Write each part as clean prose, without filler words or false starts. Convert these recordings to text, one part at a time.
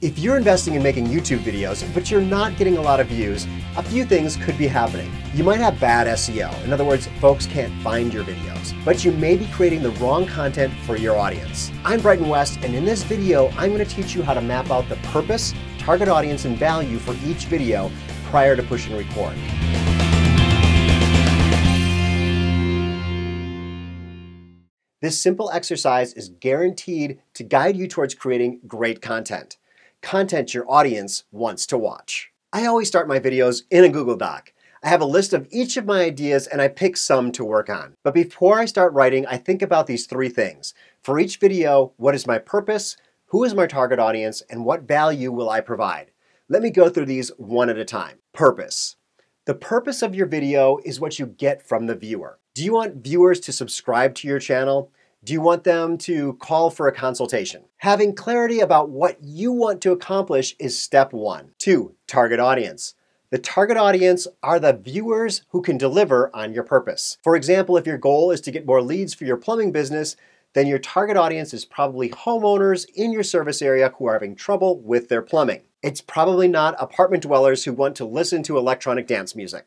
If you're investing in making YouTube videos, but you're not getting a lot of views, a few things could be happening. You might have bad SEO. In other words, folks can't find your videos, but you may be creating the wrong content for your audience. I'm Brighton West, and in this video, I'm going to teach you how to map out the purpose, target audience, and value for each video prior to pushing record. This simple exercise is guaranteed to guide you towards creating great content. Content your audience wants to watch. I always start my videos in a Google Doc. I have a list of each of my ideas and I pick some to work on. But before I start writing, I think about these three things. For each video, what is my purpose, who is my target audience, and what value will I provide? Let me go through these one at a time. Purpose. The purpose of your video is what you get from the viewer. Do you want viewers to subscribe to your channel? Do you want them to call for a consultation? Having clarity about what you want to accomplish is step one. Two, target audience. The target audience are the viewers who can deliver on your purpose. For example, if your goal is to get more leads for your plumbing business, then your target audience is probably homeowners in your service area who are having trouble with their plumbing. It's probably not apartment dwellers who want to listen to electronic dance music.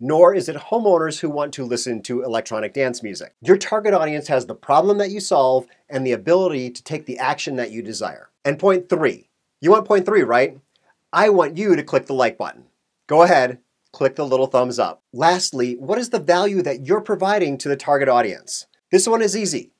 Nor is it homeowners who want to listen to electronic dance music. Your target audience has the problem that you solve and the ability to take the action that you desire. And point three. You want point three, right? I want you to click the like button. Go ahead, click the little thumbs up. Lastly, what is the value that you're providing to the target audience? This one is easy.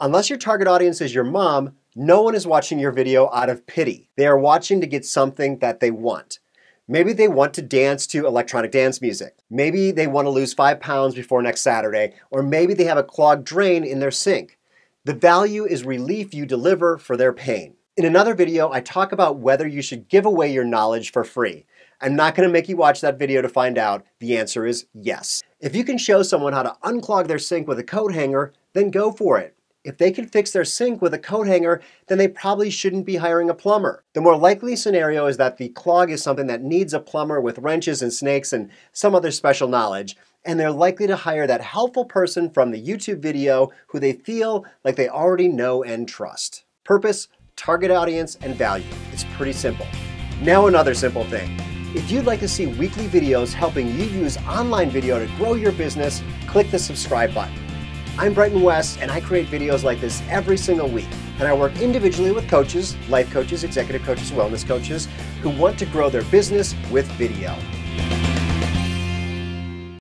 Unless your target audience is your mom, no one is watching your video out of pity. They are watching to get something that they want. Maybe they want to dance to electronic dance music. Maybe they want to lose 5 pounds before next Saturday, or maybe they have a clogged drain in their sink. The value is relief you deliver for their pain. In another video, I talk about whether you should give away your knowledge for free. I'm not going to make you watch that video to find out. The answer is yes. If you can show someone how to unclog their sink with a coat hanger, then go for it. If they can fix their sink with a coat hanger, then they probably shouldn't be hiring a plumber. The more likely scenario is that the clog is something that needs a plumber with wrenches and snakes and some other special knowledge, and they're likely to hire that helpful person from the YouTube video who they feel like they already know and trust. Purpose, target audience, and value. It's pretty simple. Now another simple thing. If you'd like to see weekly videos helping you use online video to grow your business, click the subscribe button. I'm Brighton West, and I create videos like this every single week. And I work individually with coaches, life coaches, executive coaches, wellness coaches, who want to grow their business with video.